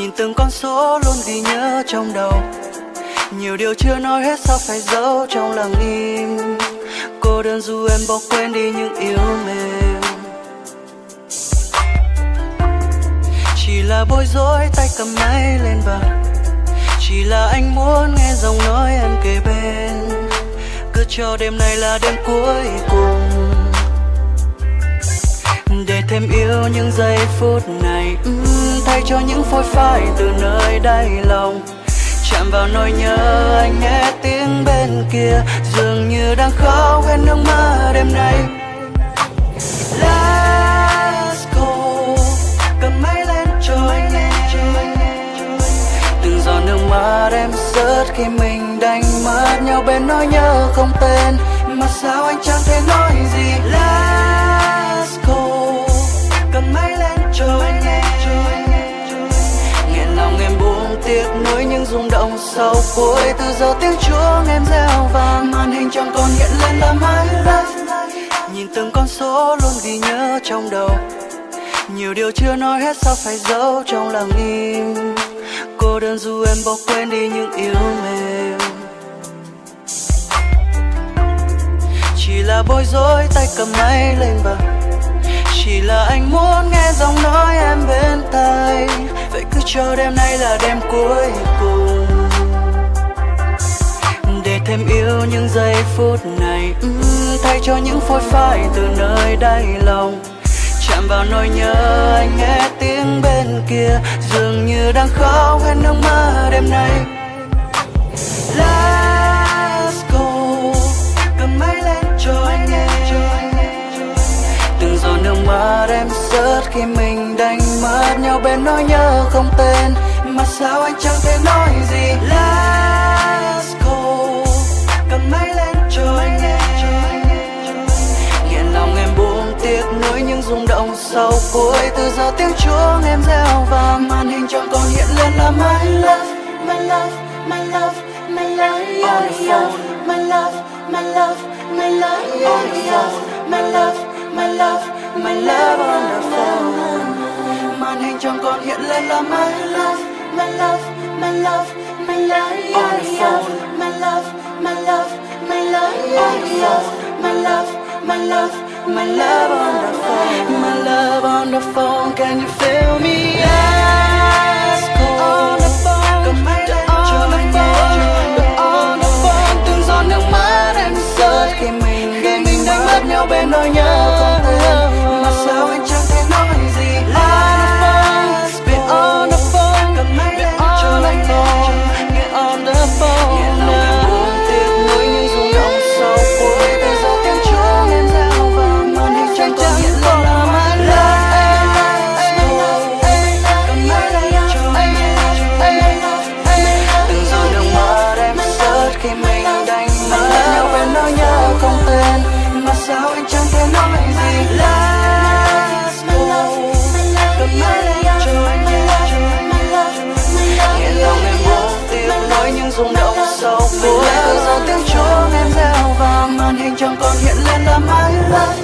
nhìn từng con số luôn ghi nhớ trong đầu. Nhiều điều chưa nói hết sao phải giấu trong lặng im. Cô đơn dù em bỏ quên đi những yếu mềm. Chỉ là bối rối tay cầm máy lên bàn. Chỉ là anh muốn nghe giọng nói em kề bên. Cứ cho đêm này là đêm cuối cùng để thêm yêu những giây phút này. Thay cho những phôi phai từ nơi đáy lòng. Chạm vào nỗi nhớ anh nghe tiếng bên kia. Dường như đang khóc hết nước mắt đêm nay. Let's go. Cầm máy lên trôi. Từng giọt nước mắt em rớt khi mình đánh mất nhau bên nỗi nhớ không tên. Mà sao anh chẳng thể nói gì. Let's go. Cầm máy lên trôi. Tiếc nuối những rung động sau cuối. Từ giờ tiếng chuông em reo vang. Màn hình chẳng còn hiện lên là my love. Nhìn từng con số luôn ghi nhớ trong đầu. Nhiều điều chưa nói hết sao phải giấu trong lặng im. Cô đơn dù em bỏ quên đi những yếu mềm. Chỉ là bối rối tay cầm máy lên bàn. Chỉ là anh muốn nghe giọng nói em bên tai. Vậy cứ cho đêm nay là đêm cuối cùng để thêm yêu những giây phút này. Thay cho những phôi phai từ nơi đáy lòng. Chạm vào nỗi nhớ anh nghe tiếng bên kia. Dường như đang khóc hết nước mắt đêm nay. Let's go. Cầm máy lên cho anh nghe. Từng giọt nước mắt em rớt khi mình đánh mất nhau bên nỗi nhớ không tên. Mà sao anh chẳng thể nói gì. Let's go. Cầm máy lên cho anh nghe. Nghe lòng em buông tiếc nuối những rung động sau cuối. Từ giờ tiếng chuông em reo vang. Màn hình chẳng còn hiện lên là my love, my love, my love, my love, on the phone. My love, my love, my love, on the phone. My love, my love, my love on the phone. Màn hình chẳng còn hiện lên là my love, my love, my love, my love on the phone. My love, my love, my love on the phone. My love, my love, my love on the phone. My love on the phone. Can you feel me? Yes, on the phone. Cầm máy lên cho anh nghe. On the phone. Từng giọt nước mắt em rơi khi mình đánh mất nhau bên nỗi nhớ. Chẳng còn hiện lên là my love.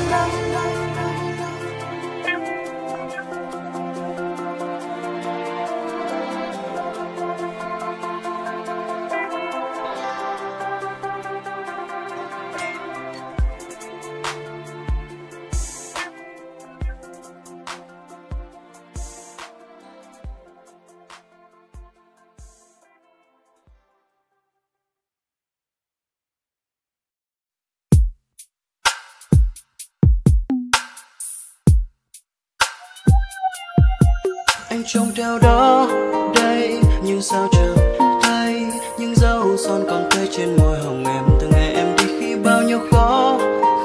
Trông theo đó đây nhưng sao chẳng thấy những dấu son còn tươi trên môi hồng em. Từng ngày em đi khi bao nhiêu khó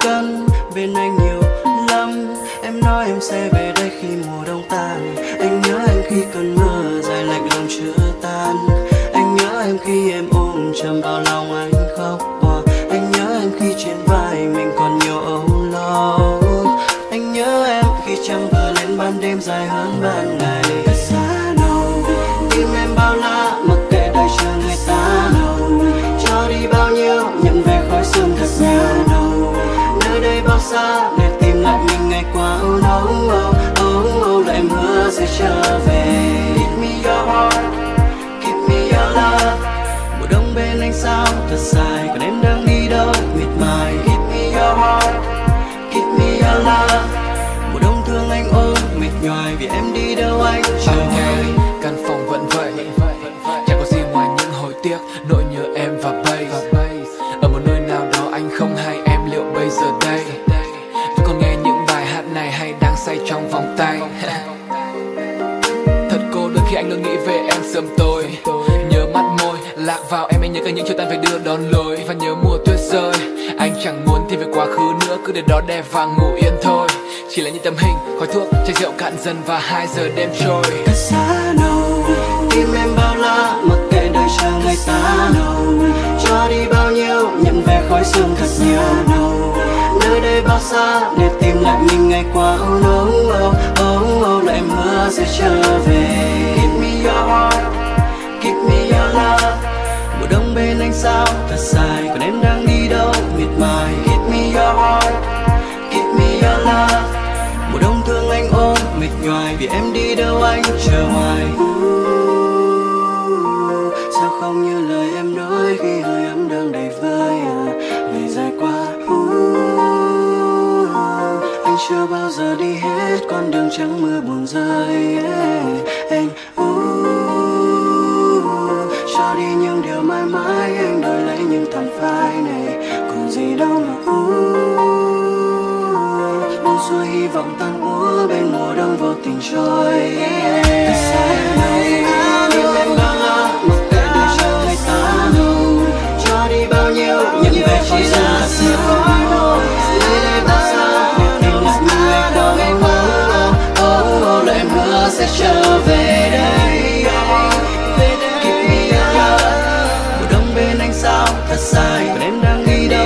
khăn bên anh nhiều lắm. Em nói em sẽ về đây khi mùa đông tan. Anh nhớ em khi cơn mưa dài lạnh lòng chưa tan. Anh nhớ em khi em ôm chầm vào lòng anh khóc hòa. Anh nhớ em khi trên vai mình còn nhiều âu lo. Anh nhớ em khi trăng vừa lên ban đêm dài hơn ban ngày. Để tìm lại mình ngày qua oh, oh, oh, oh, oh, lại em hứa sẽ trở về. Give me your heart. side. Còn em đang đi đâu with my keep me your heart, keep me your love. Mùa đông thương anh ôm mệt nhoài vì em đi đâu anh chờ. Căn phòng vẫn vậy, chẳng có gì ngoài những hồi tiếc, nỗi nhớ em và bass. Ở một nơi nào đó anh không hay em liệu bây giờ đây. Vẫn còn nghe những bài hát này hay đang say trong vòng tay. Thật cô đơn khi anh luôn nghĩ về em sớm tối. Nhớ mắt môi lạc vào em, anh nhớ cả những chiều tan về đưa đón lối. Và nhớ mùa tuyết rơi, anh chẳng muốn thì về quá khứ nữa, cứ để đó đè và ngủ yên thôi. Chỉ là những tấm hình, khói thuốc, chai rượu cạn dần và 2 giờ đêm trôi. Thật xa đâu, tim em bao la, mặc kệ đời chờ ngày xa đâu. Cho đi bao nhiêu, nhận về khói sương thật nhiều đâu. Nơi đây bao xa, để tìm lại mình ngày qua. Oh no, oh, oh, oh, lại mưa sẽ trở về. Give me your heart, give me your love. Mùa đông bên anh sao, thật dài, còn em đang đi đâu, miệt mài. Give me your heart, give me your love. Mùa đông thương anh ôm mệt nhoài vì em đi đâu anh chờ hoài. Sao không như lời em nói khi hơi ấm đang đầy vai ngày dài qua. Anh chưa bao giờ đi hết con đường trắng mưa buồn rơi. Anh cho đi những điều mãi mãi, anh đổi lấy những tàn phai này còn gì đâu mà rồi hy vọng tan úa bên mùa đông vô tình trôi. Thật xa đây, tim em bao la, một cái đời chờ ngày xa đâu. Cho đi bao nhiêu, nhận về chỉ là sự khói thôi. Nơi đây bao xa, để tìm lại những ngày đó ngày mưa. Oh, oh, đợi mưa sẽ trở về đây. Give me your love. Mùa đông bên anh sao thật dài, còn em đang đi đâu?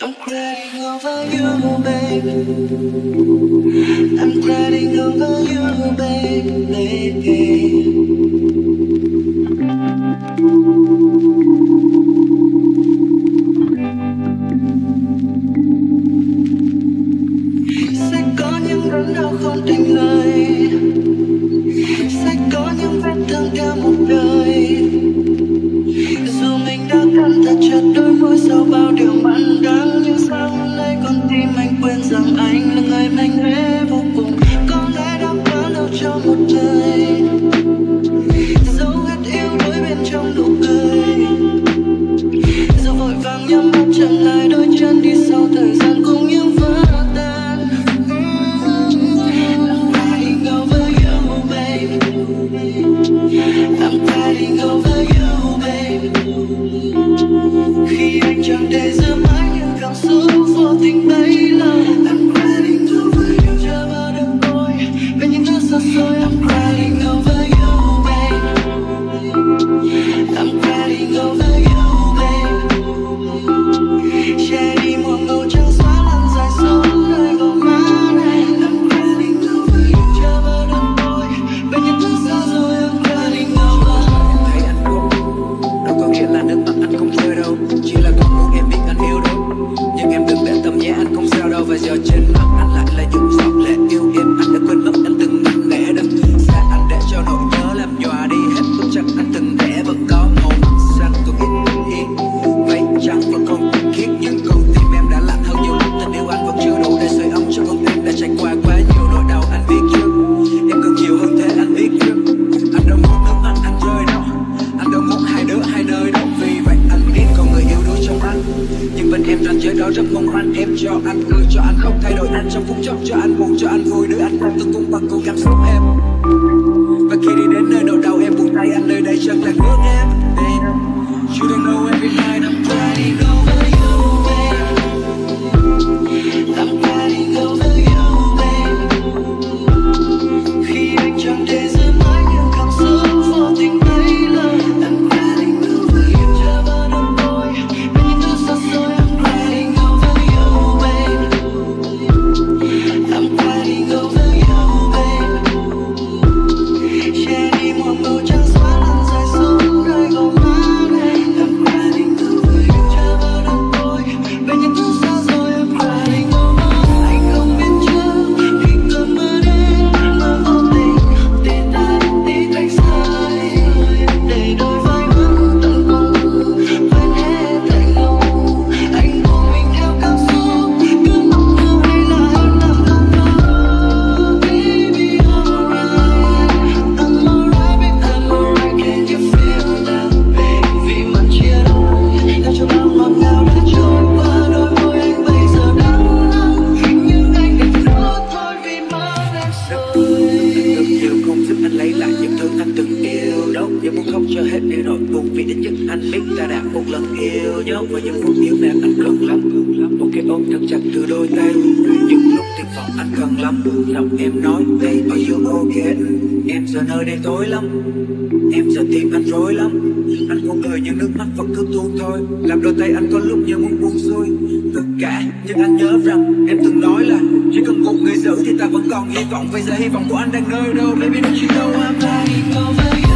I'm crying over you, baby. I'm crying over you, baby. Sẽ có những nỗi đau không thành lời, sẽ có những vết thương theo một đời. Dù mình đã cắn thật chặt đôi môi sau bao điều mặn đắng, nhưng sao hôm nay con tim anh quên rằng anh là người mạnh mẽ vô cùng. Có lẽ đã quá lâu cho một đời, dẫu hết yêu đuối bên trong nụ cười, dẫu vội vàng nhắm mắt chậm lại đôi chân đi sau thời gian cũng như vỡ tan. I'm crying over you, baby. I'm crying over you. Khi anh chẳng thể giữ mãi những cảm xúc vô tình bấy lâu. I'm crying over you, chờ bao đêm tối về những thứ xa xôi. I'm crying over you, babe. I'm crying over you, babe. Che đi mùa ngâu trắng xóa lăn dài sâu nơi gò má này. I'm crying over you, chờ bao đêm tối về những thứ xa xôi. I'm crying over you. Thấy anh buồn, đâu có nghĩa là nước mắt anh không rơi đâu. Chỉ là con muốn em biết anh yêu đâu, nhưng em đừng để tâm nhé, anh không sao đâu. Và giờ trên mặt anh lại là những giọt lệ yêu em, anh đã quên mất anh từng nặng nề đâu. Xa anh để trải qua quá nhiều nỗi đau, anh biết chứ. Em cần nhiều hơn thế, anh biết chứ. Anh đâu muốn nước anh rơi đâu. Anh đâu muốn hai đứa hai nơi đâu. Vì vậy anh biết con người yêu đuối trong anh. Nhưng bên em ranh giới đó rất mong anh. Em cho anh cười, cho anh không thay đổi anh trong phút chốc, cho anh buồn, cho anh vui. Đưa anh không từng cung bằng cố cảm xúc em. Và khi đi đến nơi đầu đầu em buồn tay anh nơi đây chân là nước em. You don't know every night I'm crying over you, babe. I'm crying over you, babe. Khi anh chẳng để rơi mãi những cảm xúc vô tình bấy lâu. I'm crying over you. Chờ bao năm tôi, bao nhiêu thứ xa xôi. I'm crying over you, babe. I'm crying over you, babe. Che đi một màu trắng xóa lăn dài xuống nơi gò má. Làm đôi tay anh có lúc như muốn buông xuôi tất cả, nhưng anh nhớ rằng em từng nói là chỉ cần một người giữ thì ta vẫn còn hy vọng. Bây giờ hy vọng của anh đang nơi đâu? Baby don't you know I'm crying over you.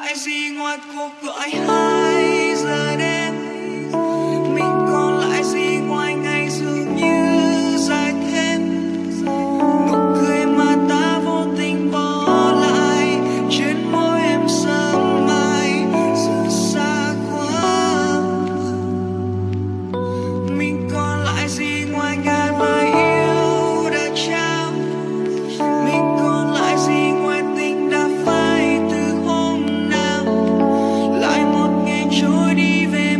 lại gì ngoài cuộc gọi 2 giờ đêm, mình còn lại gì ngoài ngày dường như dài thêm. Nụ cười mà ta vô tình bỏ lại trên môi em sớm mai giờ xa quá. Mình còn lại gì ngoài ngày mà yêu đã trao. Mình còn lại gì ngoài tình đã phai từ hôm nào. Lại một ngày trôi đi về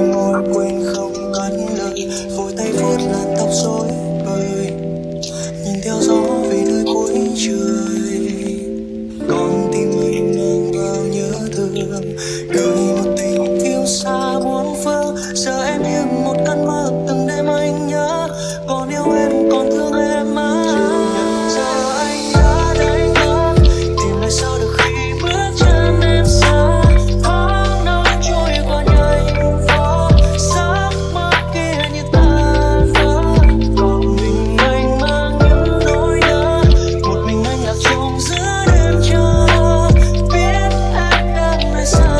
môi quên không ngắn lời, vội tay vuốt làn tóc rối bời, nhìn theo gió về nơi cuối trời. Con tim mình nương vào nhớ thương, gửi một tình yêu xa muôn phương. Giờ em như một cơn mơ từng đêm anh nhớ, còn yêu em còn thương em mà. Giờ anh đã đánh mất, tìm lại sao được khi bước chân em xa. Tháng năm trôi qua nhanh vô, giấc mơ kia như tan vỡ. Còn mình anh mang những nỗi nhớ, một mình anh lạc trong giữa đêm chờ. Biết em đang nơi xa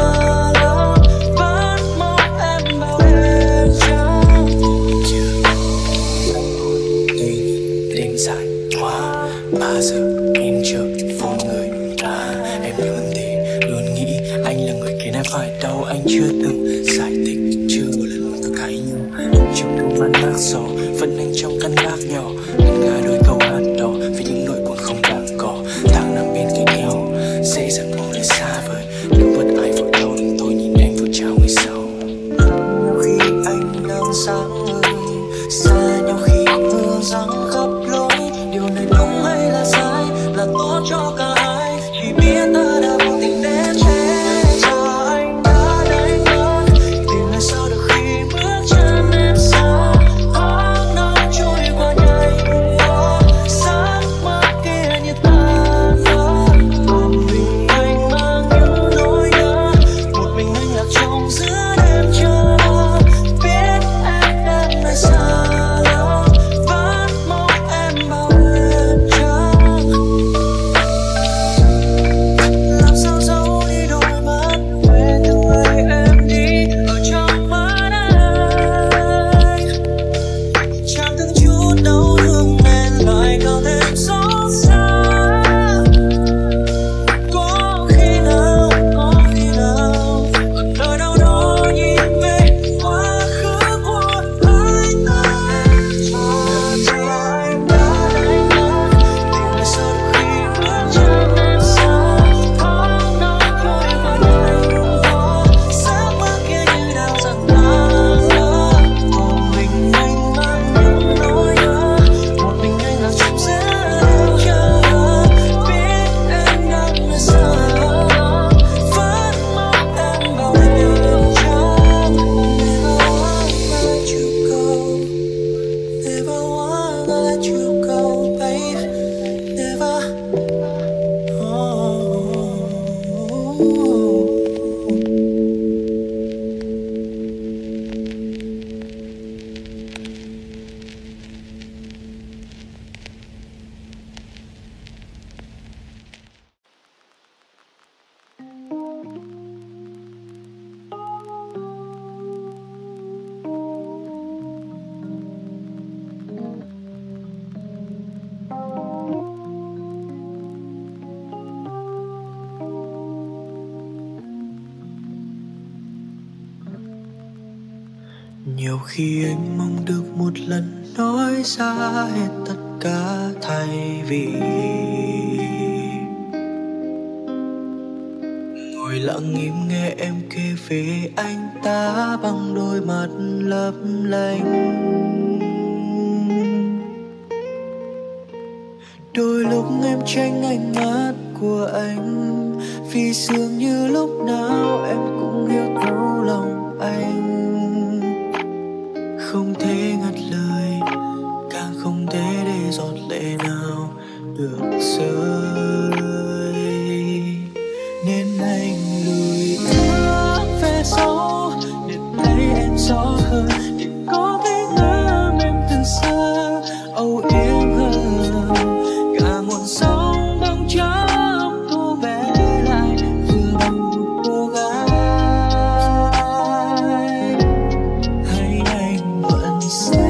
lắm, vẫn mong em bảo em chờ. Chưa tuy đêm dài hoa 3 giờ em chưa phone người ta, em như vấn đề luôn nghĩ anh là người khiến em phải đau. Anh chưa từng giải thích, chưa một lần mình cãi nhau, trong đôi mắt nát gió vẫn anh trong căn gác nhỏ, ngân nga đôi câu ăn đó với những nỗi buồn không đáng có. Tháng nằm bên cạnh nhau dễ dàng mong lại xa vời, nhưng vẫn ai vội đau đừng tôi nhìn anh vội trao người sau. Khi anh đang sáng ngời xa nhau, khi mưa giăng khắp lối, điều này đúng hay là sai là tốt cho cả hai, chỉ biết ta đã vô tình đến thế. Giờ anh đã đánh mất, tìm lại sao được khi bước chân em xa. Tháng năm trôi qua nhanh vô, giấc mơ kia như tan vỡ. Còn mình anh mang những nỗi nhớ, một mình anh lạc trong giữa đêm chờ. Biết em đang nơi xa lắm, vẫn mong em bảo em chờ. Làm sao giấu đi đôi mắt về từ ngày em đi, ở trong mắt anh chẳng từng chút đau thương nên lại càng thêm xót xa. Có khi nào còn nơi đâu đó nhìn về quá khứ của hai ta. Giờ anh đã đánh mất, tìm lại sao được khi bước chân em xa. Tháng năm trôi qua nhanh vô, giấc mơ kia như đang dần tan vỡ. Còn mình anh mang những nỗi nhớ, một mình anh lạc trong giữa đêm chờ. Biết em đang nơi xa lắm, vẫn mong em bảo em chờ. Never wanna let you go, never wanna let you go, babe, never. Oh. Nhiều khi anh mong được một lần nói ra hết tất cả, thay vì ngồi lặng im nghe em kể về anh ta bằng đôi mắt lấp lánh. Đôi lúc em tránh ánh mắt của anh, vì dường như lúc nào em cũng hiểu thấu lòng anh. Không thể ngắt lời, càng không thể để giọt lệ nào được rơi, nên anh lùi bước về sau để thấy em rõ hơn, để có thể ngỡ em từng xa âu yếm hơn. Cả một sóng băng trắng cô bé lại vừa một cô gái. Hãy anh vẫn sẽ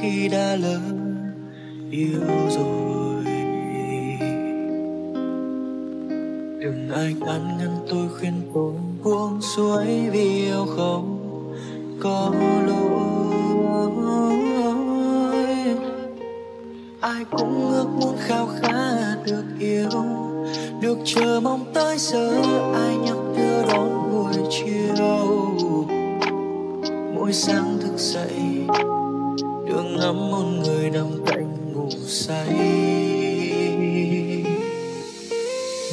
khi đã lỡ yêu rồi. Đừng ai can ngăn tôi, khuyên tôi buông xuôi vì yêu không có lỗi. Ai cũng ước muốn khao khát được yêu, được chờ mong tới giờ ai nhắc đưa đón buổi chiều. Mỗi sáng thức dậy được ngắm một người nằm cạnh ngủ say,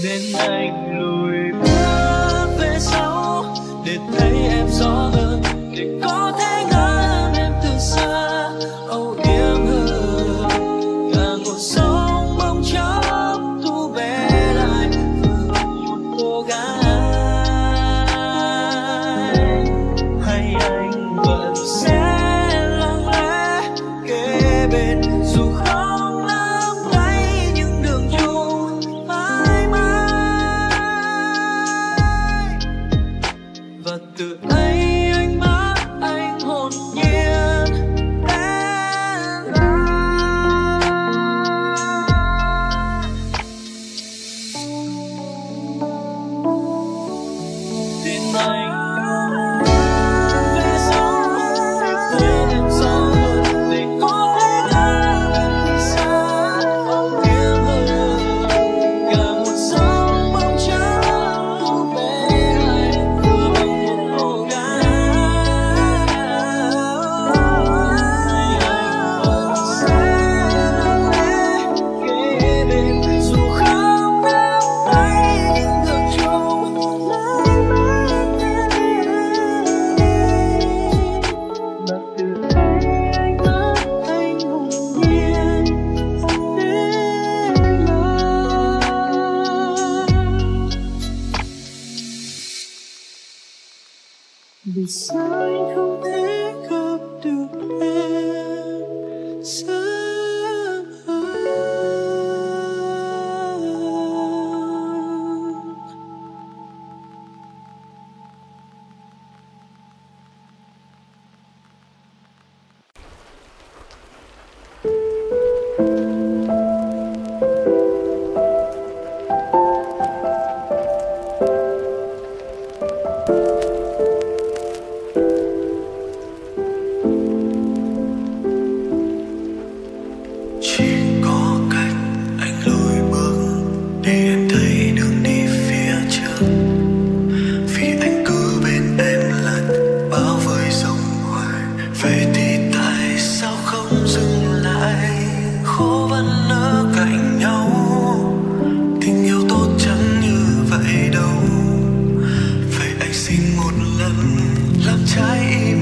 nên anh lùi bước về sau để thấy em rõ hơn, để có thể ngắm em từ xa âu yếm hơn. Cả cuộc sống bỗng chốc thu bé lại một cô gái, hay anh vẫn sẽ lặng lẽ kề bên dù không lắm thấy những đường du mãi mãi. Và từ ấy anh mãi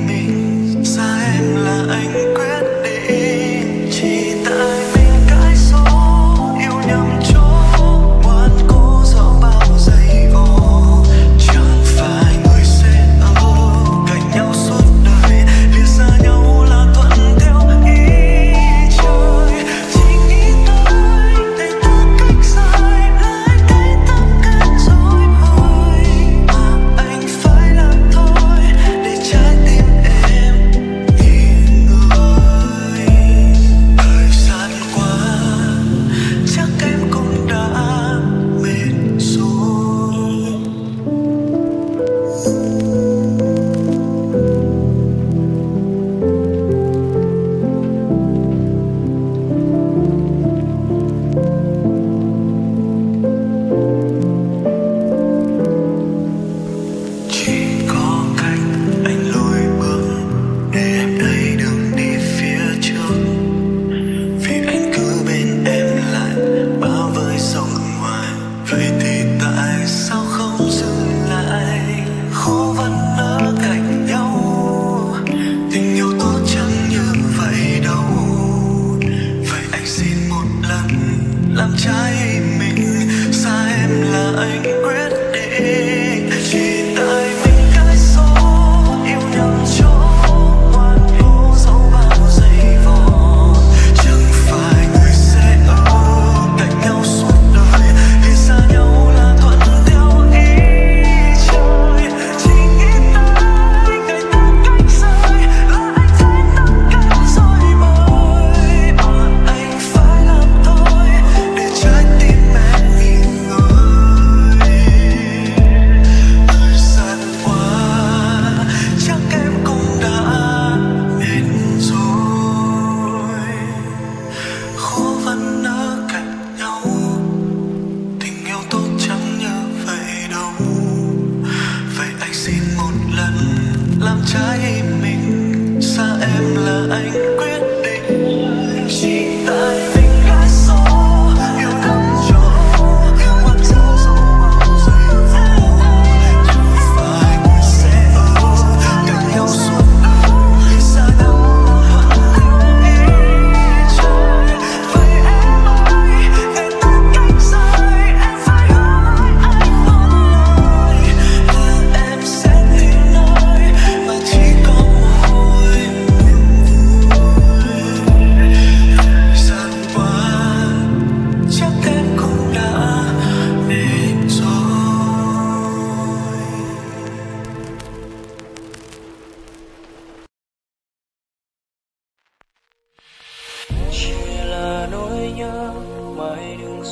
mình. Sao em là anh quyết định chỉ tại mình?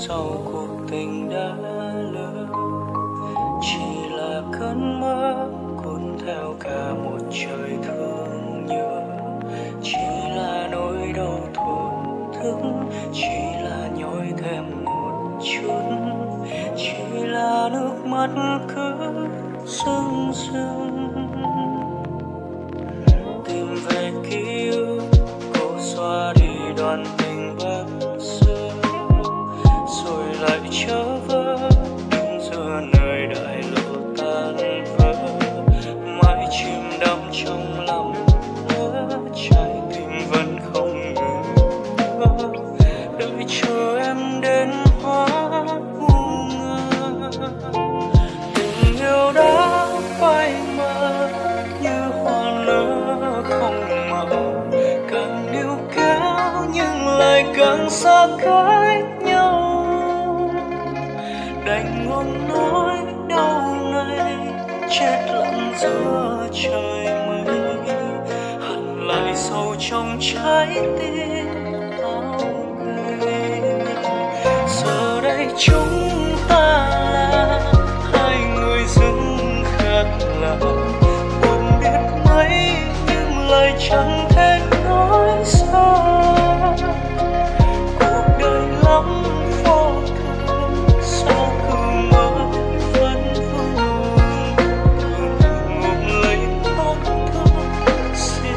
sau cuộc tình đã lỡ chỉ là cơn mơ cuốn theo cả một trời thương nhớ, chỉ là nỗi đau thổn thức, chỉ là nhói thêm một chút, chỉ là nước mắt cứ sưng sưng tìm về ký ức cố xóa đi đoạn tình vắng xưa rồi lại trở vỡ đứng giữa nơi đại lộ tan vỡ mãi chìm đắm trong lòng nữa trái tim vẫn không ngừng đợi chờ em đến hóa u ngơ tình yêu đã phai mờ như hoa lỡ không màu càng níu kéo nhưng lại càng xa cách nhau đành ngôn nói đau này chết lặng giữa trời mây hằn lại sâu trong trái tim tao đây giờ đây chúng ta là hai người dưng khác lạ buồn biết mấy nhưng lời chẳng thể nói sao cuộc đời lắm vô thường sao cứ mơ vẫn vương ngụm lấy tổn thương xin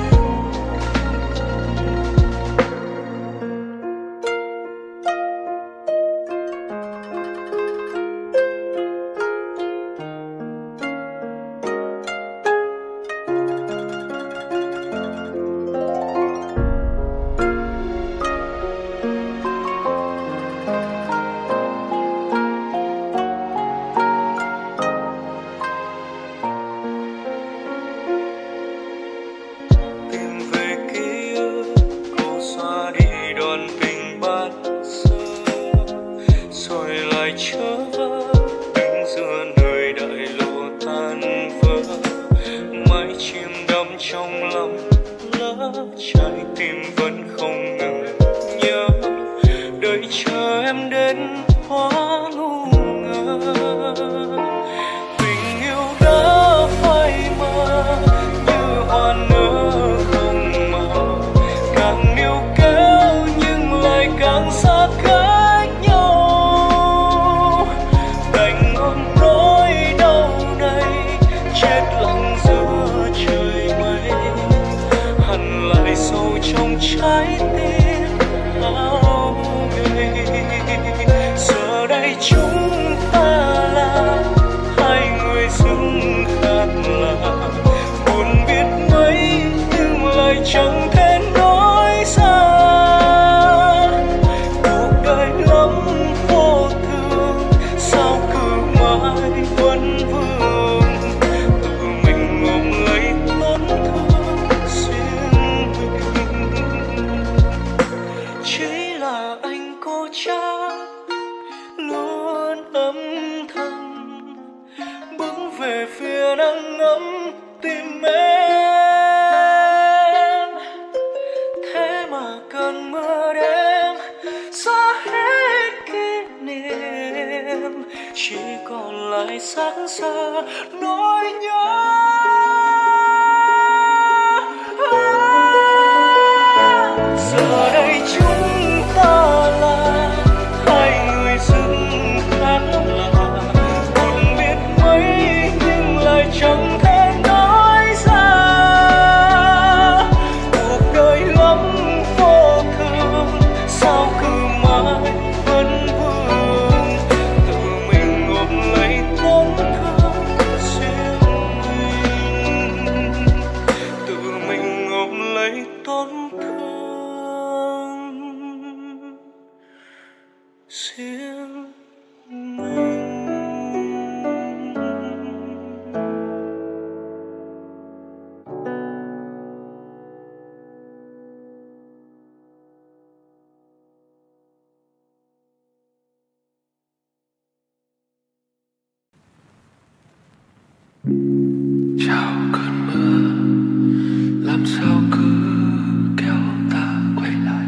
quay lại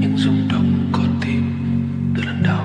những rung động con tim từ lần đầu.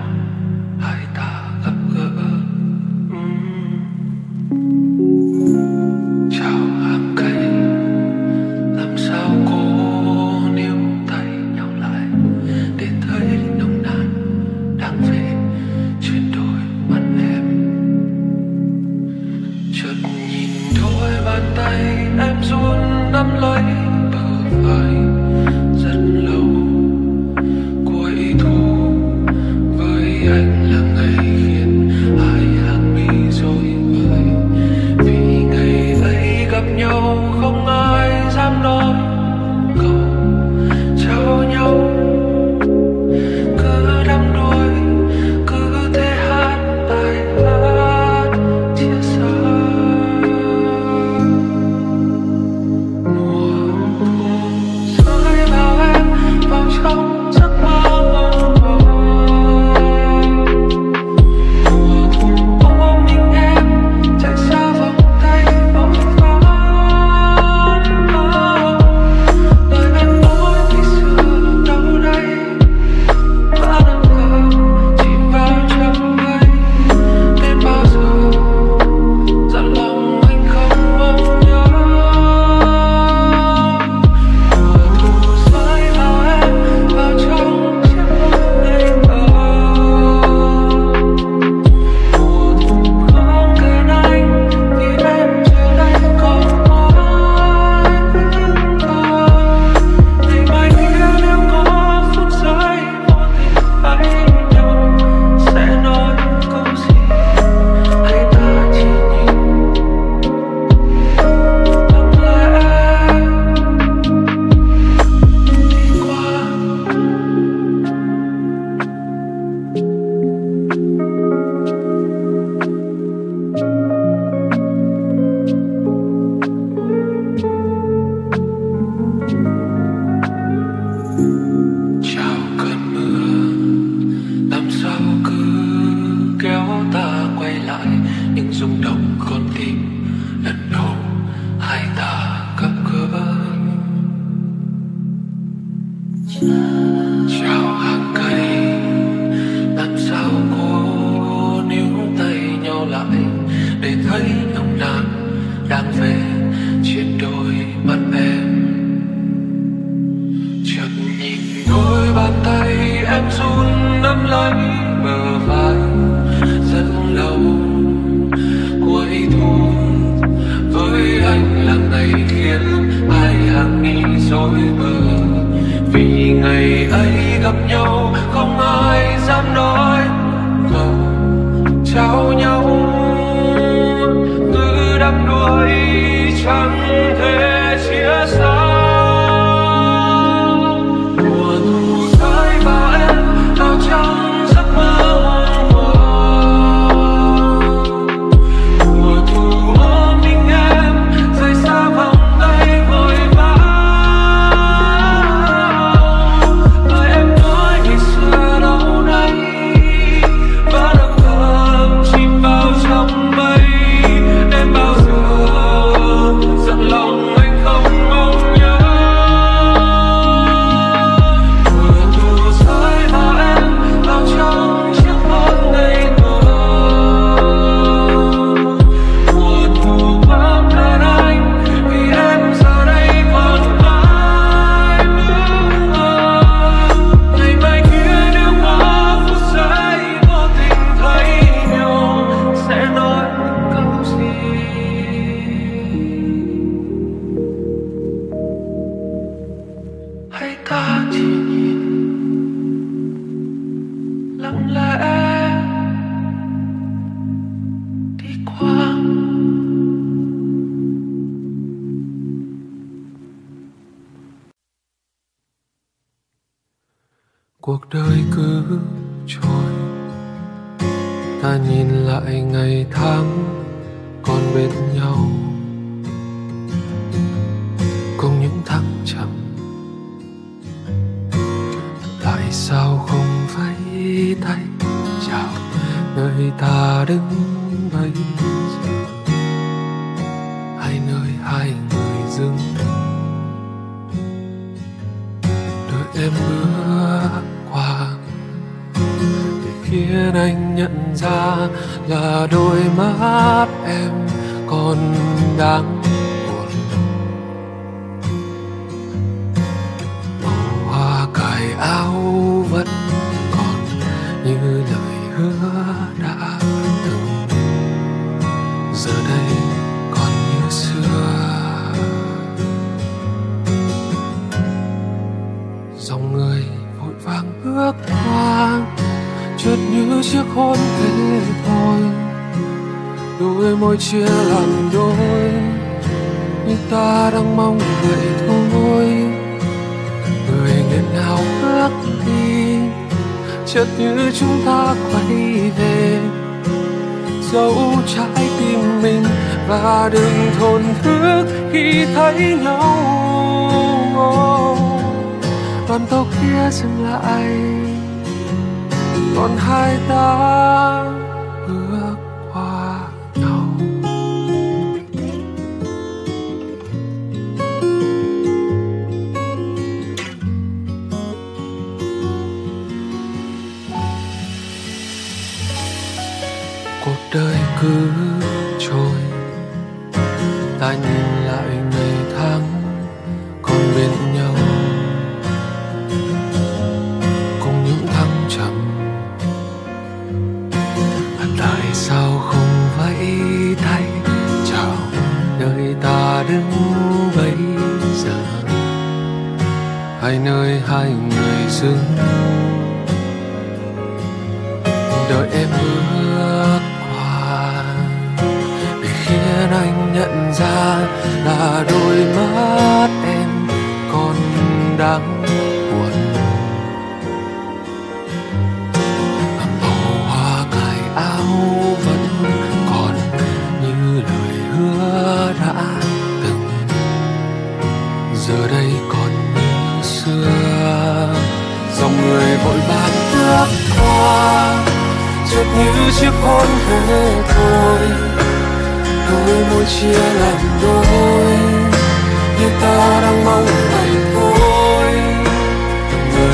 Người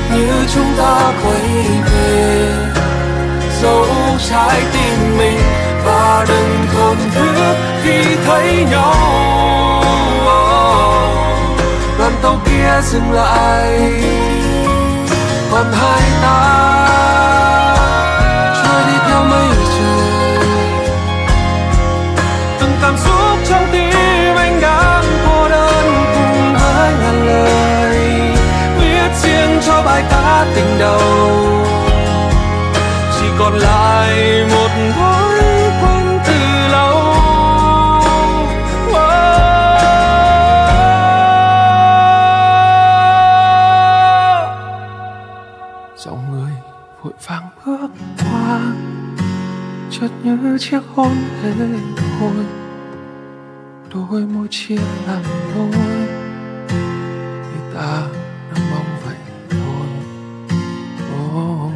thật như chúng ta quay về dấu trái tim mình, và đừng khôn thức khi thấy nhau. Đoàn tàu kia dừng lại, còn hai ta trôi đi theo mây trời. Từng cảm xúc trong tim anh đang cô đơn cùng với ngàn lời viết riêng cho bài ca tình đầu. Chỉ còn lại một gói quên từ lâu. Dòng người vội vàng bước qua, chợt như chiếc hôn lệ thôi, đôi môi chia làm đôi, như ta đang mong vậy thôi. Oh, oh, oh.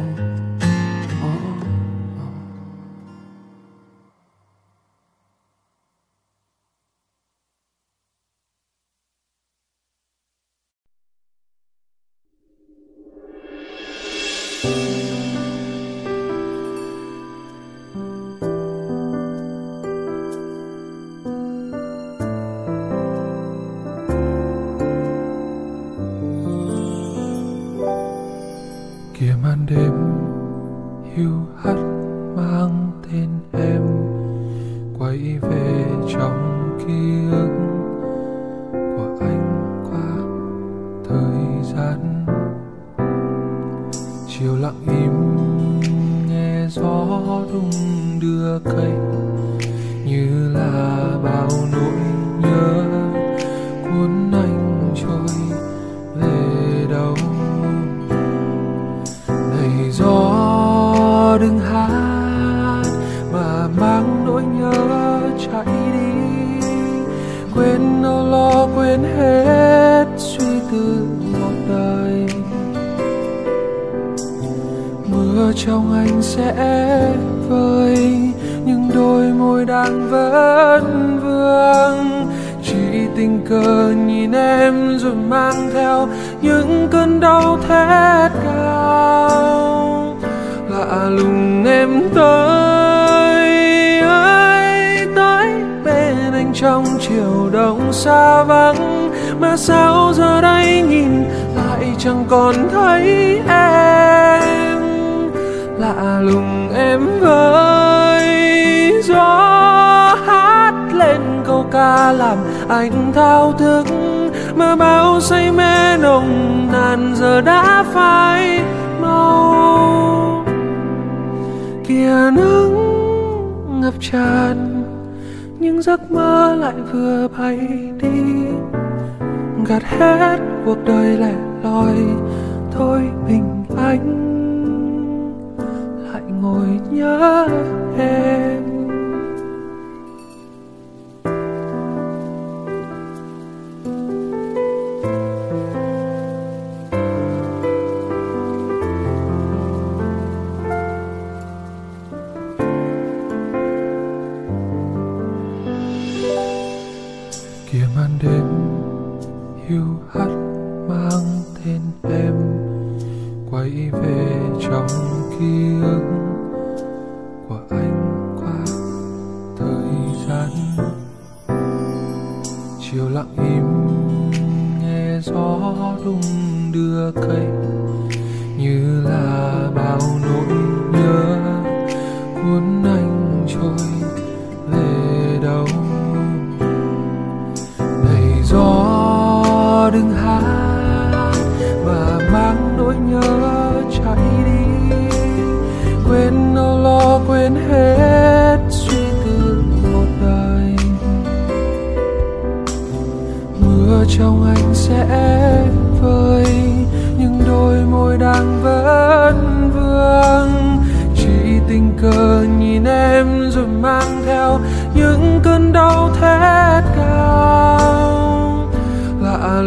Lạ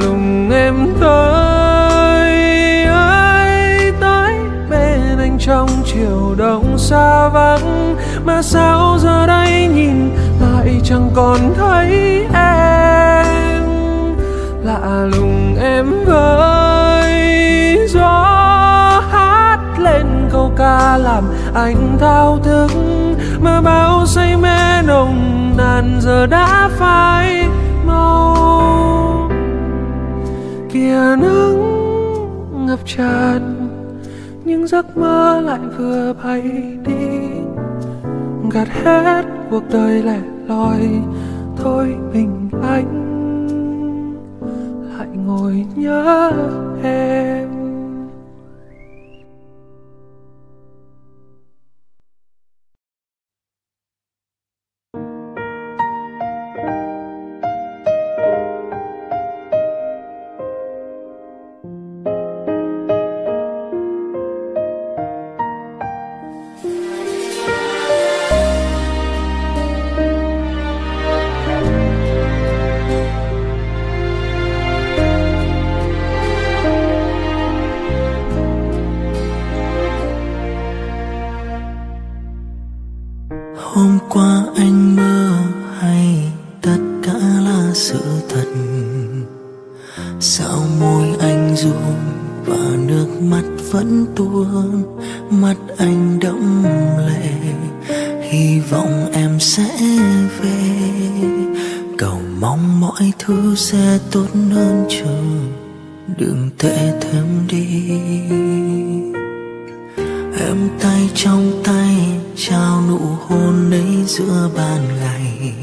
lùng em với gió câu ca làm anh thao thức. Mơ bao say mê nồng nàn giờ đã phai màu. Kìa nắng ngập tràn nhưng giấc mơ lại vừa bay đi, gạt hết cuộc đời lẻ loi. Thôi mình anh lại ngồi nhớ em. Hôm qua anh mơ hay tất cả là sự thật, sao môi anh run và nước mắt vẫn tuôn, mắt anh đẫm lệ, hy vọng em sẽ về, cầu mong mọi thứ sẽ tốt hơn chứ đừng tệ thêm đi. Em tay trong tay trao nụ hôn ấy giữa ban ngày,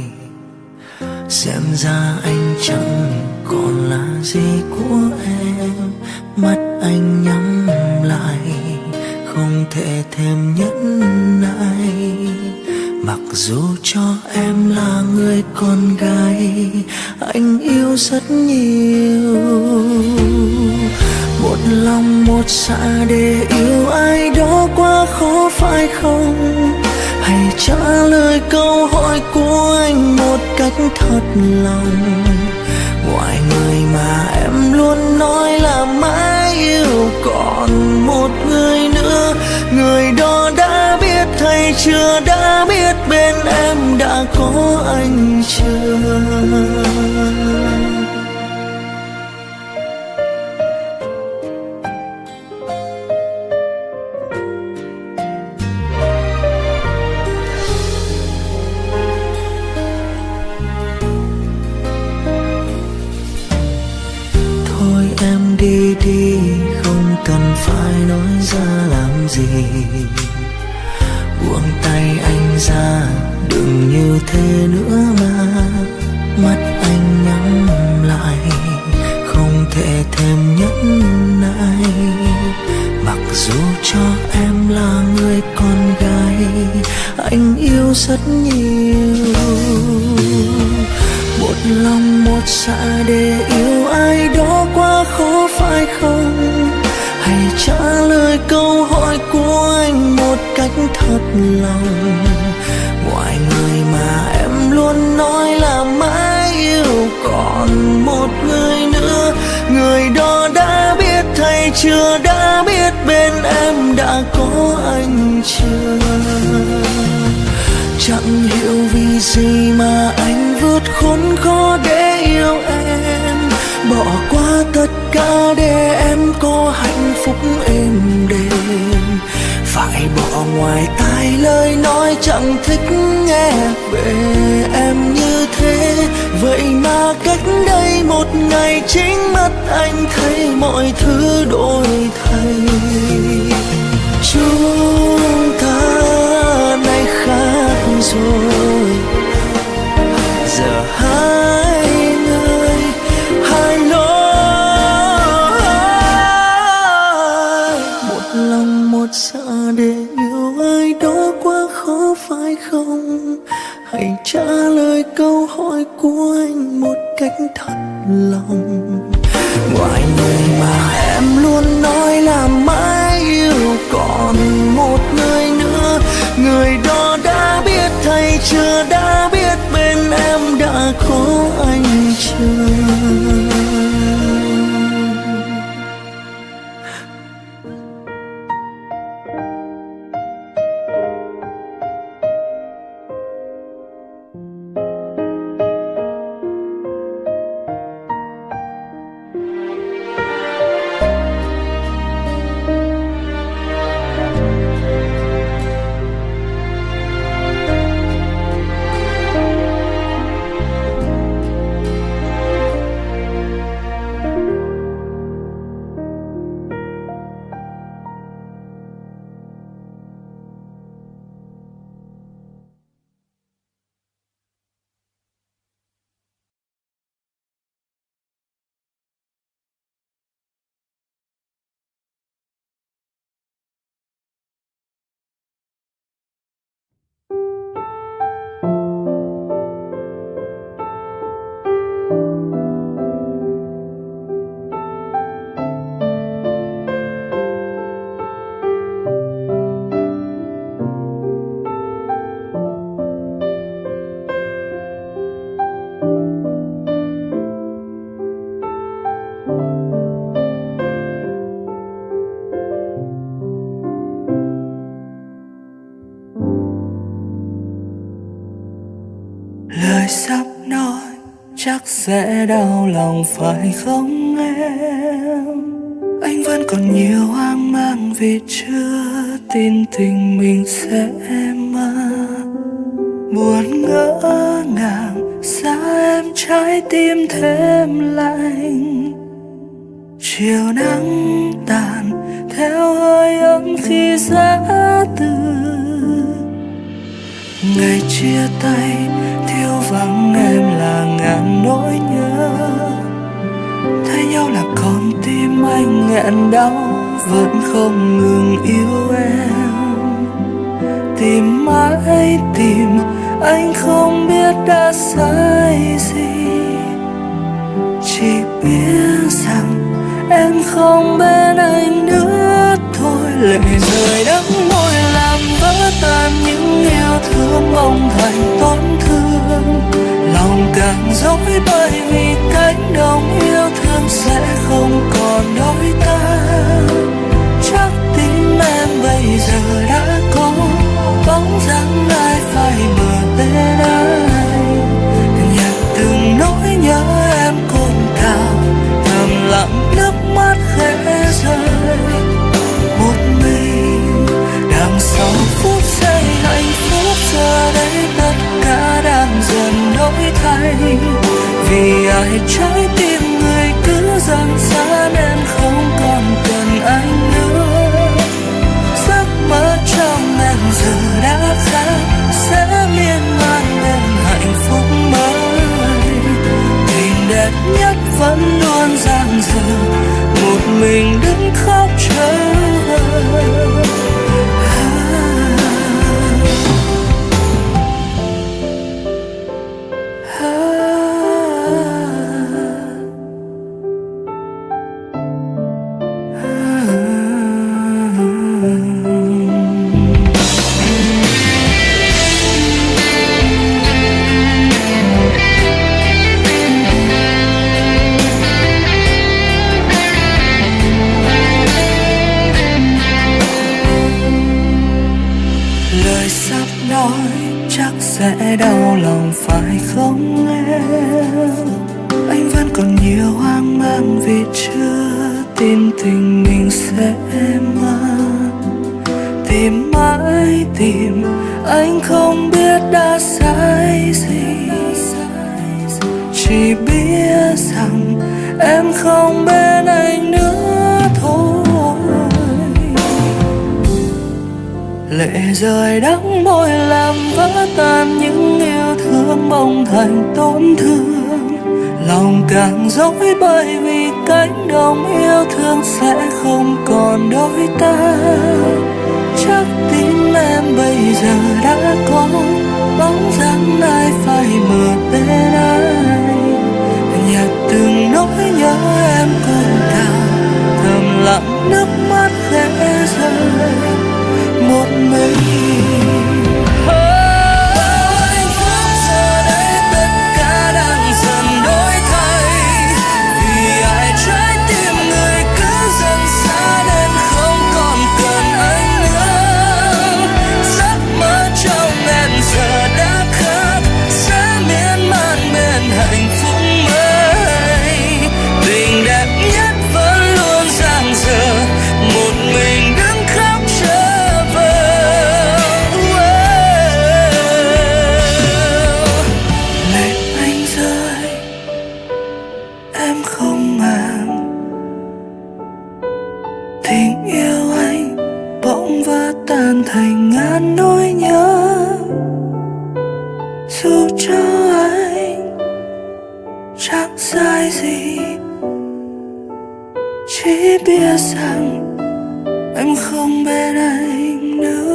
xem ra anh chẳng còn là gì của em, mắt anh nhắm lại không thể thêm nhẫn nại. Mặc dù cho em là người con gái anh yêu rất nhiều, một lòng một dạ để yêu ai đó quá khó phải không? Hãy trả lời câu hỏi của anh một cách thật lòng. Ngoài người mà em luôn nói là mãi yêu còn một người nữa, người đó đã biết hay chưa, đã biết bên em đã có anh chưa? Đi không cần phải nói ra làm gì, buông tay anh ra đừng như thế nữa mà, mắt anh nhắm lại không thể thêm nhẫn nại. Mặc dù cho em là người con gái anh yêu rất nhiều, một lòng một dạ để yêu ai đó quá khó phải không? Hãy trả lời câu hỏi của anh một cách thật lòng. Ngoài người mà em luôn nói là mãi yêu còn một người nữa, người đó đã biết hay chưa, đã biết bên em đã có anh chưa? Chẳng hiểu vì gì mà anh vượt khốn khó để yêu em, bỏ qua tất cả để em có hạnh phúc êm đềm. Phải bỏ ngoài tai lời nói chẳng thích nghe về em như thế, vậy mà cách đây một ngày chính mắt anh thấy mọi thứ đổi thay. Chúng ta nay khác rồi, giờ hai người hai lối, một lòng một dạ để yêu ai đó quá khó phải không? Hãy trả lời câu hỏi của anh một cách thật lòng. chắc sẽ đau lòng phải không em? Anh vẫn còn nhiều hoang mang vì chưa tin tình mình sẽ mơ. Buồn ngỡ ngàng sao em trái tim thêm lạnh. Chiều nắng tàn theo hơi ấm khi giã từ. Ngày chia tay thiếu vắng em là ngàn nỗi nhớ. Thấy nhau là con tim anh nghẹn đau vẫn không ngừng yêu em. Tìm mãi tìm anh không biết đã sai gì. Chỉ biết rằng em không bên anh nữa thôi. Lệ rơi đắng môi làm vỡ tan những yêu thương mong thành tổn thương. Lòng càng rối bời vì cánh đồng yêu thương sẽ không còn đôi ta. Chắc tim em bây giờ đã có bóng dáng ai phải mở tên anh. Nhạc từng nỗi nhớ em cồn cào thầm lặng nước mắt khẽ rơi. Một mình đằng sau phút giây hạnh phúc giờ đây tất cả đang dần đổi thay. Vì ai trái tim người cứ dần xa nên không còn cần anh nữa. Giấc mơ trong em giờ đã khác sẽ miên man bên hạnh phúc mới. Tình đẹp nhất vẫn luôn dang dở một mình đứng khóc chờ. Sẽ đau lòng phải không em? Anh vẫn còn nhiều hoang mang vì chưa tin tình mình sẽ mơ. Tìm mãi tìm anh không biết đã sai gì. Chỉ biết rằng em không bên anh nữa thôi. Lệ rơi đắng môi làm vỡ tan những yêu thương mong thành tổn thương. Lòng càng rối bời vì cánh đồng yêu thương sẽ không còn đôi ta. Chắc tim em bây giờ đã có bóng dáng ai phải mở tên anh. Nhạc từng nỗi nhớ em cồn cào thầm lặng nước mắt khẽ rơi. Một mình hạnh phúc giờ đây tất cả đang dần đổi thay. Vì ai trái tim người cứ dần xa nên không còn cần anh nữa. Giấc mơ trong em giờ đã khác sẽ miên man bên hạnh phúc mới. Tình đẹp nhất vẫn luôn dang dở một mình đứng khóc chờ. Thành ngàn nỗi nhớ dù cho anh chẳng sai gì. Chỉ biết rằng em không bên anh nữa.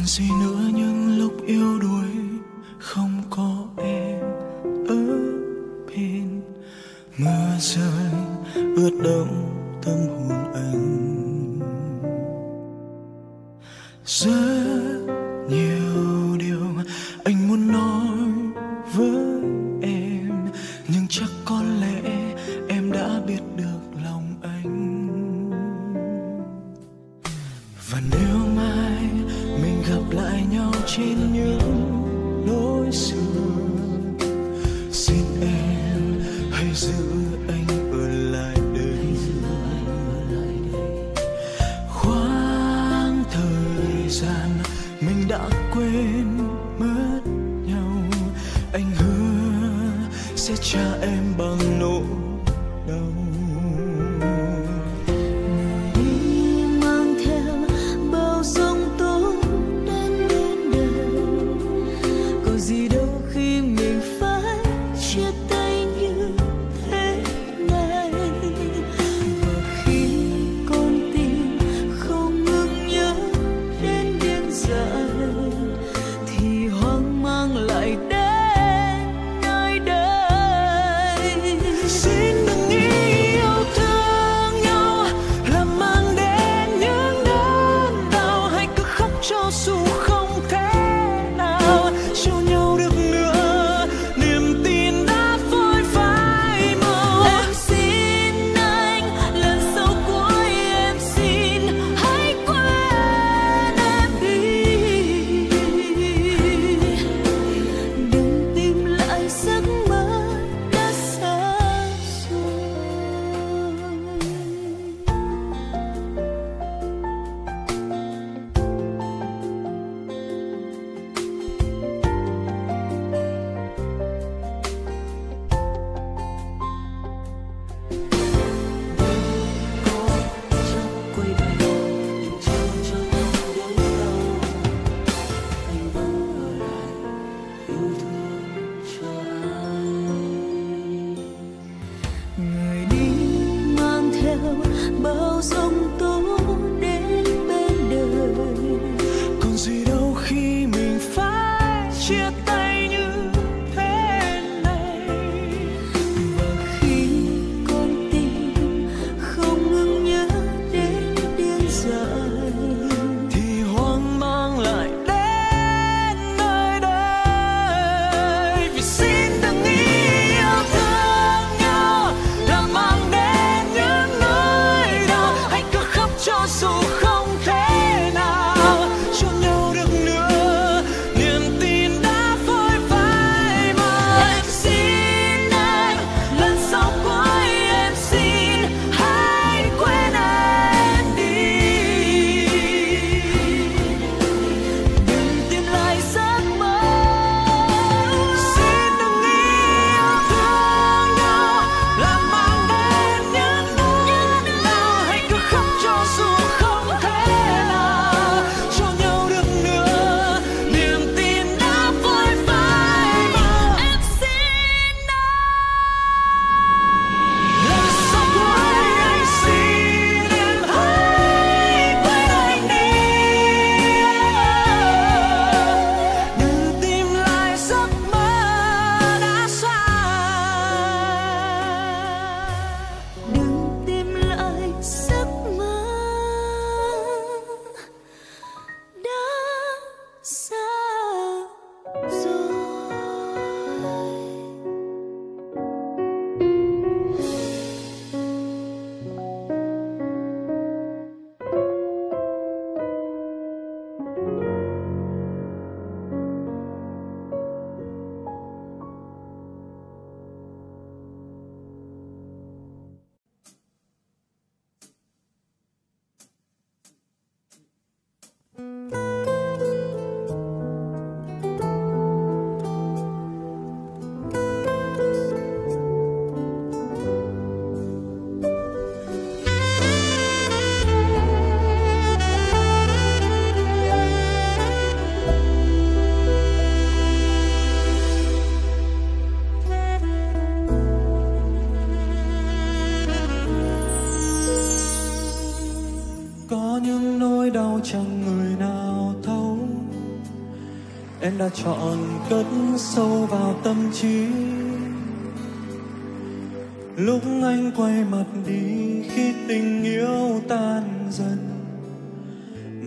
còn gì nữa những lúc yêu đuối không có em ở bên. Mưa rơi ướt đẫm tâm hồn anh, rất nhiều điều anh muốn nói với em, nhưng chắc có lẽ em đã biết được lòng anh. Và nếu mai mình gặp lại nhau trên những lối xưa, xin em hãy giữ anh ở lại đây. Khoảng thời gian mình đã quên mất nhau, anh hứa sẽ trả em bằng nỗi đau. Có những nỗi đau chẳng người nào thấu em đã chọn cất sâu vào tâm trí. Lúc anh quay mặt đi khi tình yêu tan dần,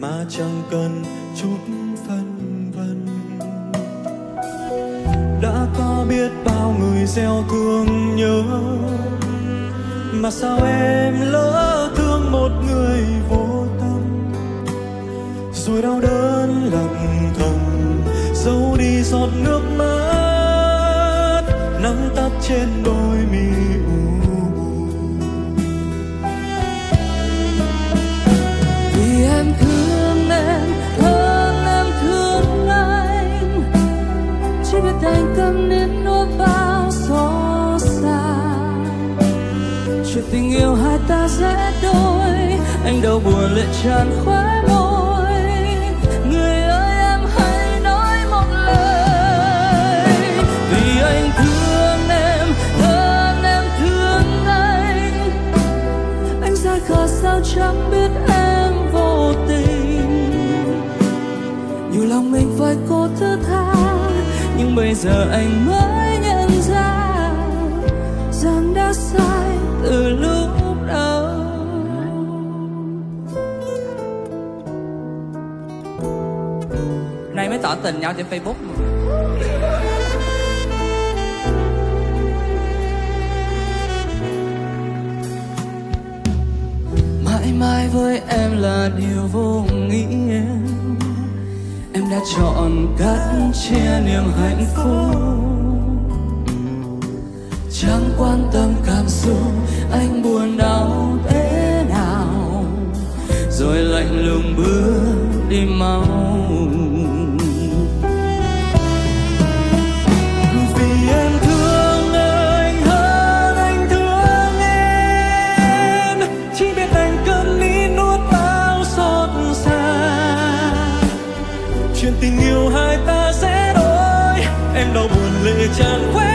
mà chẳng cần chút phân vân. Đã có biết bao người gieo thương nhớ, mà sao em lỡ thương một người vô tâm, rồi đau đớn lặng thầm giấu đi giọt nước mắt nắng tắt trên đôi mi u buồn. Vì em thương em, hơn em thương anh, chỉ biết anh tâm nên nỗi bao xót xa. Chuyện tình yêu hai ta dễ đôi, anh đau buồn lệ tràn khóe môi. Người ơi em hãy nói một lời. Vì anh thương em, hơn em thương anh ra khờ sao chẳng biết em vô tình. Nhiều lòng mình phải cố thứ tha, nhưng bây giờ anh mới nhận ra rằng đã sai từ lúc đầu. Nay mới tỏ tình nhau trên Facebook mà. Mãi mãi với em là điều vô nghĩa, em đã chọn cắt chia niềm hạnh phúc. Chẳng quan tâm cảm xúc anh buồn đau thế nào, rồi lạnh lùng bước đi mau. Vì em thương anh, hơn anh thương em, chỉ biết anh cơn lý nuốt bao xót xa. Chuyện tình yêu hai ta sẽ đổi, em đau buồn lệ tràn khóe.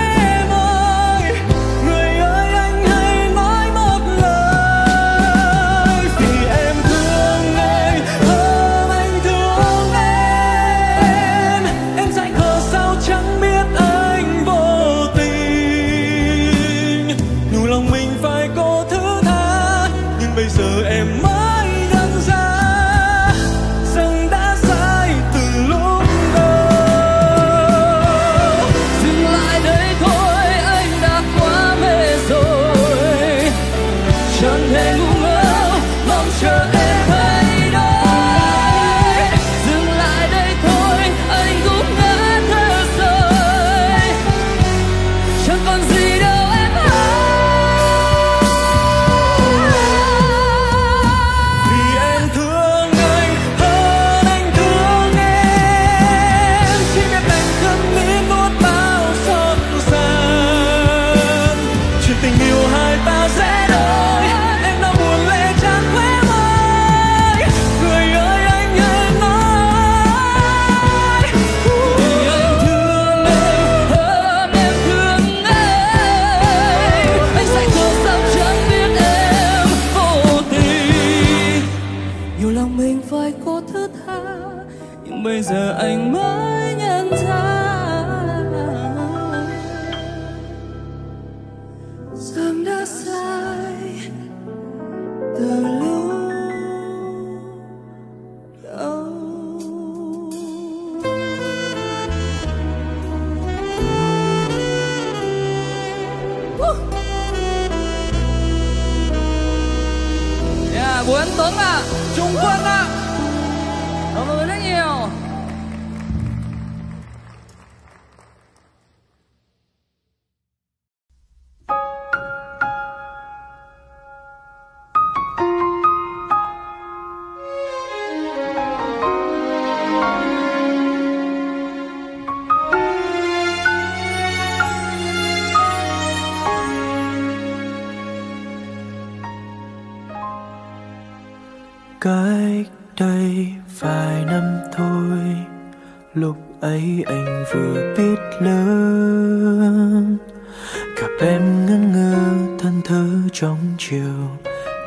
Chiều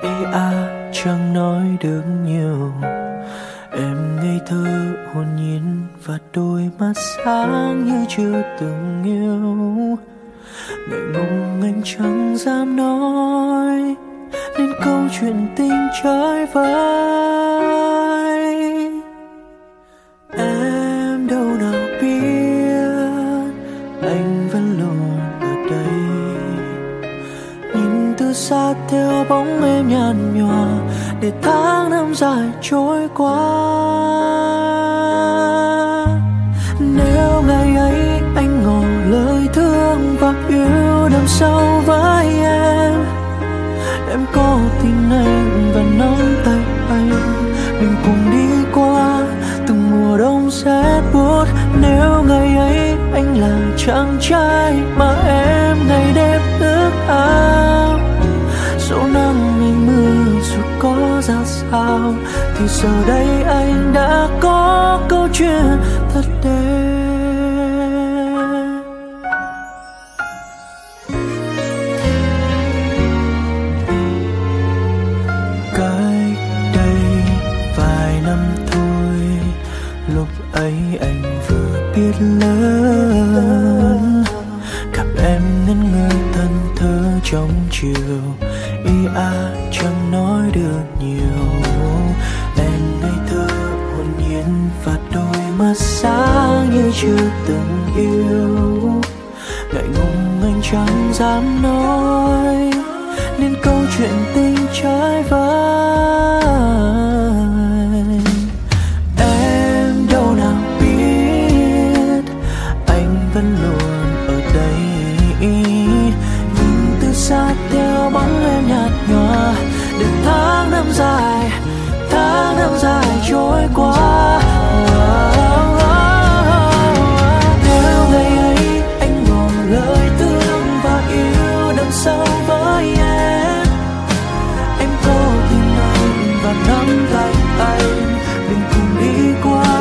ý chẳng nói được nhiều em. ngây thơ hồn nhiên và đôi mắt sáng như chưa từng yêu. Ngại ngùng anh chẳng dám nói nên câu chuyện tình trái vai. Em đâu nào biết anh vẫn luôn ở đây, nhìn từ xa theo bóng em nhạt nhòa để tháng năm dài trôi qua. Nếu ngày ấy anh ngỏ lời thương và yêu đằng sau vai em có tin anh và nắm tay anh, mình cùng đi qua từng mùa đông rét buốt. Nếu ngày ấy anh là chàng trai mà em ngày đêm ước ao, dẫu nắng hay mưa dù có ra sao, thì giờ đây anh đã có câu chuyện thật đẹp. Anh vừa biết lớn, gặp em ngẩn ngơ thân thơ trong chiều, ý chẳng nói được nhiều. Em ngây thơ hồn nhiên và đôi mắt sáng như chưa từng yêu. Ngại ngùng anh chẳng dám nói nên câu chuyện tình trái vai. Theo bóng em nhạt nhòa để tháng năm dài trôi qua. Nếu ngày ấy anh ngỏ lời thương và yêu đằng sau với em có tin anh và nắm tay anh, mình cùng đi qua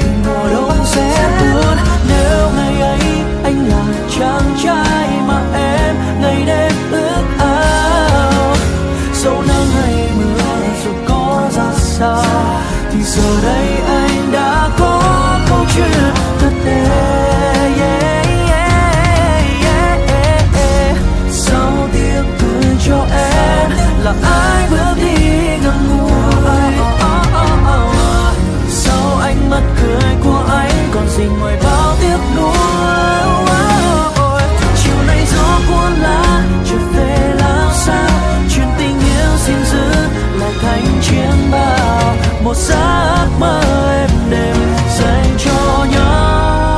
từng mùa đông sẽ bước. Nếu ngày ấy anh là chàng trai mà em ngày đêm ước ao, dẫu nắng hay mưa dù có ra sao, thì giờ đây anh đã có câu chuyện thật đẹp. Sau tiếng cười cho em là ai bước đi ngần ngùi, sau ánh mắt cười của anh còn gì ngoài bao tiếc nuối. Thành chiến bao một giấc mơ em đêm dành cho nhau.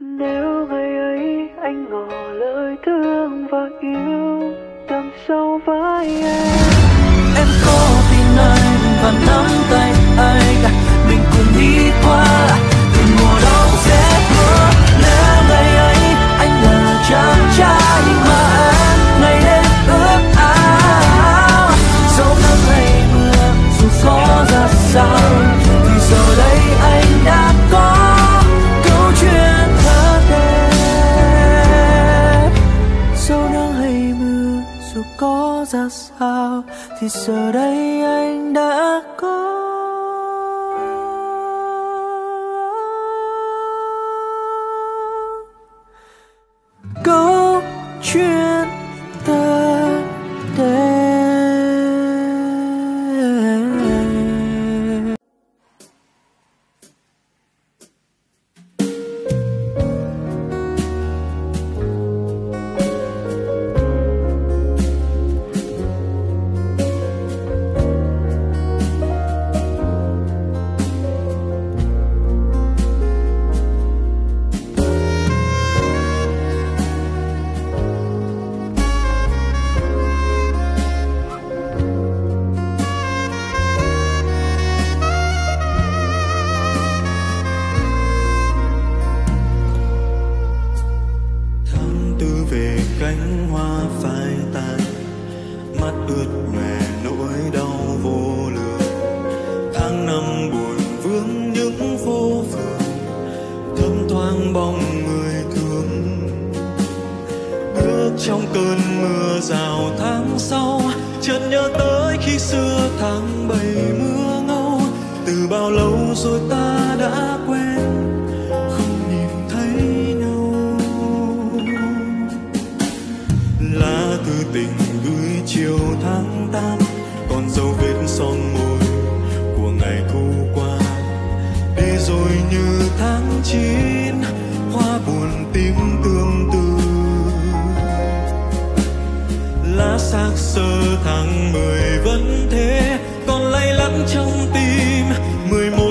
Nếu ngày ấy anh ngỏ lời thương và yêu đằng sau vai em có tin anh và nắm tay anh, mình cùng đi qua từng mùa đông rét buốt. Nếu ngày ấy anh là chàng trai mà em ngày đêm ước ao, dẫu nắng hay mưa dù có ra sao, thì giờ đây anh đã có câu chuyện thật đẹp. Dẫu nắng hay mưa dù có ra sao, thì giờ đây anh đã có câu chuyện thật đẹp. sau, chợt nhớ tới khi xưa tháng 7 mưa ngâu. Từ bao lâu rồi ta đã quên, không nhìn thấy nhau. Lá thư tình gửi chiều tháng 8 còn dấu vết son môi của ngày thu qua. Đi rồi như tháng 9, hoa buồn tím tương tư. Lá xác xơ tháng 10 vẫn thế, còn lay lắt trong tim 11.